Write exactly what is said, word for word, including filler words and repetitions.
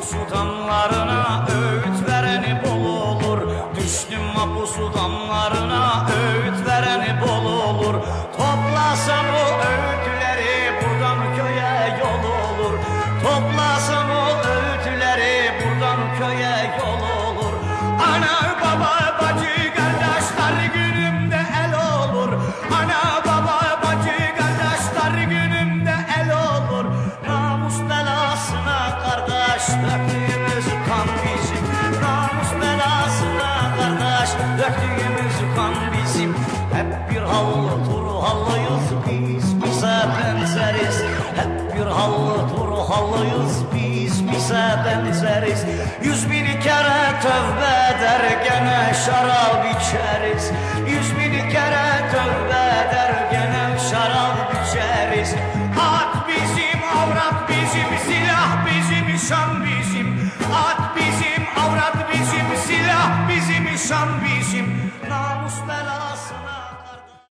mapusudanlarına öğüt vereni bol olur. Düştüm mapusudanlarına öğüt vereni bol olur. Toplasan o öğütleri buradan köye yol olur. Toplasan o öğütleri buradan köye yol olur. Ana baba bacı kardeşler günümde el olur. Ana baba bacı kardeşler günümde el olur. Namus belasına kardeş döktüğümüz kan bizim. Namus belasına kardeş döktüğümüz kan bizim. Hep bir hallı turhallıyız biz, bize benzeriz. Hep bir hallı turhallıyız biz, bize benzeriz. Yüz bin kere tövbe eder gene şarap içeriz. Yüz bin kere tövbe eder gene şarap içeriz. At bizim, avrat bizim, silah bizim, şan bizim. At bizim, avrat bizim, silah bizim, şan bizim. Namus belasına